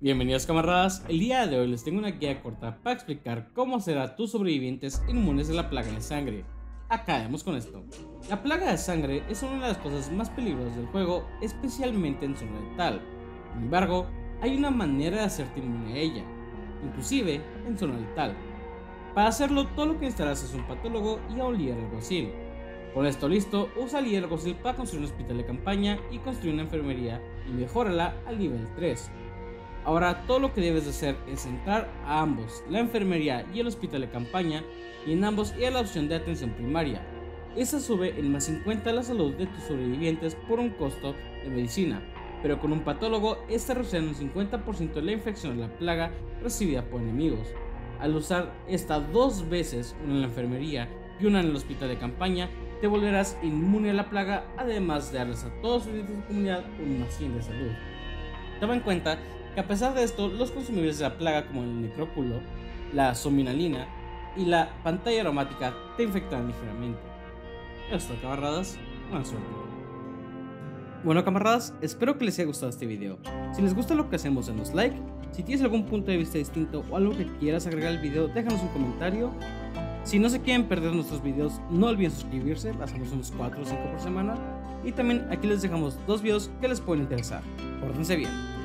Bienvenidos camaradas, el día de hoy les tengo una guía corta para explicar cómo serán tus sobrevivientes inmunes a la plaga de sangre. Acabemos con esto. La plaga de sangre es una de las cosas más peligrosas del juego, especialmente en Zona Letal. Sin embargo, hay una manera de hacerte inmune a ella, inclusive en Zona Letal. Para hacerlo, todo lo que necesitarás es un patólogo y a un líder alguacil. Con esto listo, usa el líder alguacil para construir un hospital de campaña y construir una enfermería y mejórala al nivel 3. Ahora todo lo que debes de hacer es entrar a ambos, la enfermería y el hospital de campaña, y en ambos ir a la opción de atención primaria. Esta sube en más 50 la salud de tus sobrevivientes por un costo de medicina, pero con un patólogo esta reducirá un 50% de la infección de la plaga recibida por enemigos. Al usar esta dos veces, una en la enfermería y una en el hospital de campaña, te volverás inmune a la plaga, además de darles a todos de tu comunidad un más 100 de salud. Toma en cuenta que a pesar de esto, los consumibles de la plaga como el necróculo, la zombinalina y la pantalla aromática te infectan ligeramente. Esto, camaradas, buena suerte. Bueno camaradas, espero que les haya gustado este video. Si les gusta lo que hacemos, denos like. Si tienes algún punto de vista distinto o algo que quieras agregar al video, déjanos un comentario. Si no se quieren perder nuestros videos, no olviden suscribirse, hacemos unos 4 o 5 por semana. Y también aquí les dejamos dos videos que les pueden interesar. Pórtense bien.